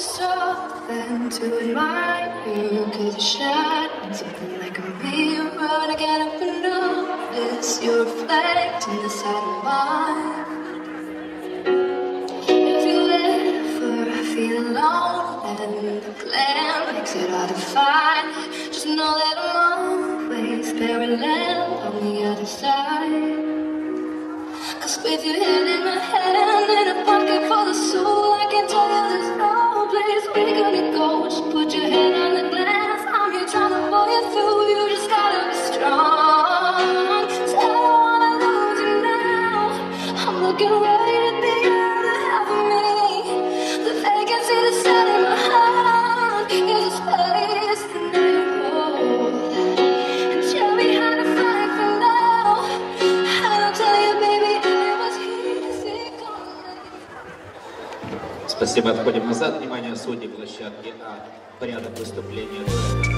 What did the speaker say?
for something to admire you, 'cause you shine something like a mirror. I get up and notice you reflect in the side of mine. If you ever feel alone and the glare makes it hard to find, just know that I'm always parallel on the other side. 'Cause with your hand in my hand and a pocket full of soul, I can tell you there's no place we're gonna go. Just put your hand on the glass, I'm here trying to pull you through. You just gotta be strong, 'cause I don't wanna lose you now. I'm looking right at the other half of me, the vacancy that's set in my heart is a space that I hold. And tell me how to fight for now. I'll tell you, baby, I was here to see you. Спасибо, отходим назад. Внимание, судьи площадки А. Порядок выступления.